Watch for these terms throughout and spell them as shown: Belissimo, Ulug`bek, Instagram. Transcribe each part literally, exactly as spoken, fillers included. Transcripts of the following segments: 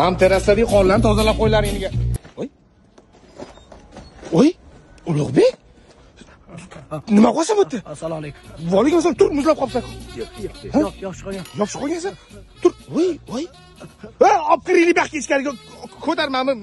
Nam terasdagi qonlarni tozalab qo'ylaringga. Oy. Oy. Ulug'bek. Nima qilsa bo'tdi? Assalomu alaykum. Voliga sen tur muzlab qopsan. Yo'q, yo'q. Yo'q qo'yan. Yo'q qo'yansan. Tur. Oy, oy. Ha, olib kiringlar bu yerga ichkariga ko'tarmami?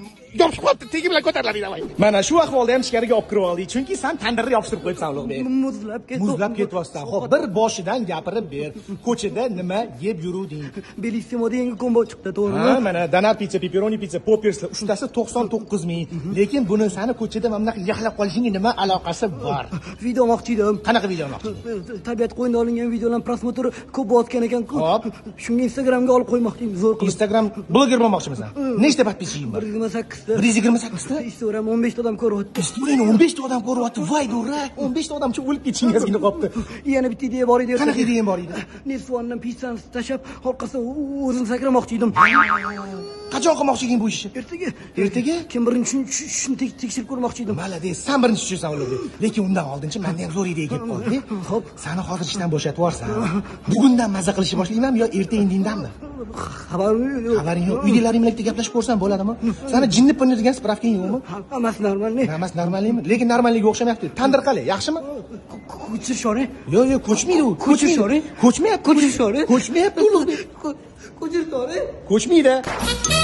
Yopishib qoldi, tegi bilan ko'tarilaringlar. Mana shu ahvolda ham ichkariga olib kirib oldik, chunki sen tandirni yopishtirib qo'yibsan Ulug'bek. Muzlab ketdi. Muzlab ketyapsan. Xo'p, bir boshidan gapirib ber. Ko'chada nima yeb yuruding? Bellissimo degan kombo chiqdi, to'g'rimi? Ha, mana donar pizza, pepperoni pizza, popperslar uchtasi to'qson to'qqiz ming. Lekin buni seni ko'chada mana bunday yaxlab qolishinga nima aloqasi bor? Video olmoqchi edim. Qanaqa video olmoqchi? Tabiat qo'yinda olingan videolar prosmotri ko'p botgan ekan-ku. Xo'p, shunga Instagramga olib qo'ymoqchim, zo'r qilib. Instagram bloger bo'lmoqchimisan? Nechta podpishing bor? bir yuz yigirma sakkizta Instagram o'n beshta odam ko'ryapti. Instagram o'n beshta odam ko'ryapti. Voy durak, o'n beshta odam shu o'lib ketishingizgina qolibdi. Yana bitta idea bor edi. Qanaqa idea bor edi? Nesvandan pitsani tashab, orqasidan o'zim sakramoqchi edim. Qachon qilmoqchi eding bu ishni? Ertaga. Ertaga kim birinchi shuni tekshirib ko'rmoqchi edim. Malades, sen birinchi tushirsan Ulug'bek. Lekin undan oldinchi menda ham zo'r idea kelib qoldi. Xo'p, seni hozir ishdan bo'shatib yuborsan. Bugundan maza qilishni boshlaymizmi yo erta indindanmi? Xabarim yo'q. Xabaring yo'q. Uydagilaring bilan gaplashib ko'rsam bo'ladimi? Seni jinni pinni degan spravkang yo'qmi? Hammasi normalmi? Hammasi normalmi? Lekin normalligiga o'xshamayapti. Tandir qalay, yaxshimi? Ko'chir shori. Yo'q, yo'q, ko'chmaydi u. Ko'chir shori. Ko'chmayapti. Ko'chir shori. Ko'chmayapti. Ko'chir shori. Ko'chmaydi.